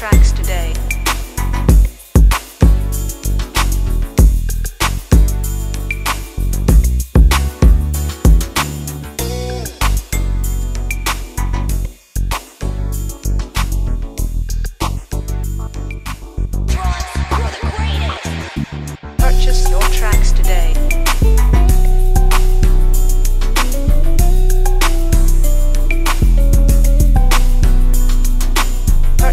tracks today. Purchase your tracks today. Purchase your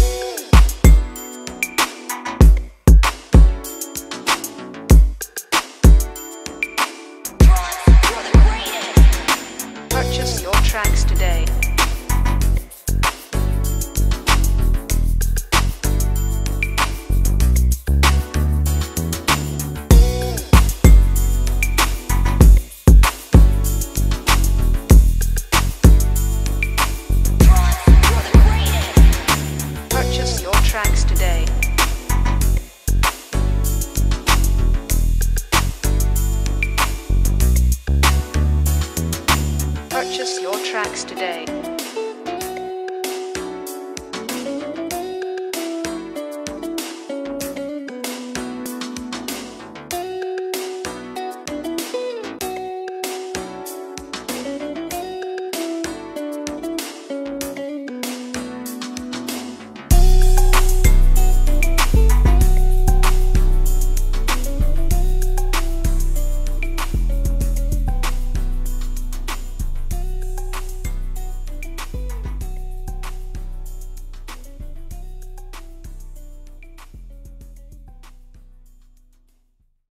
Purchase your tracks today. Purchase your tracks today. Purchase your tracks today.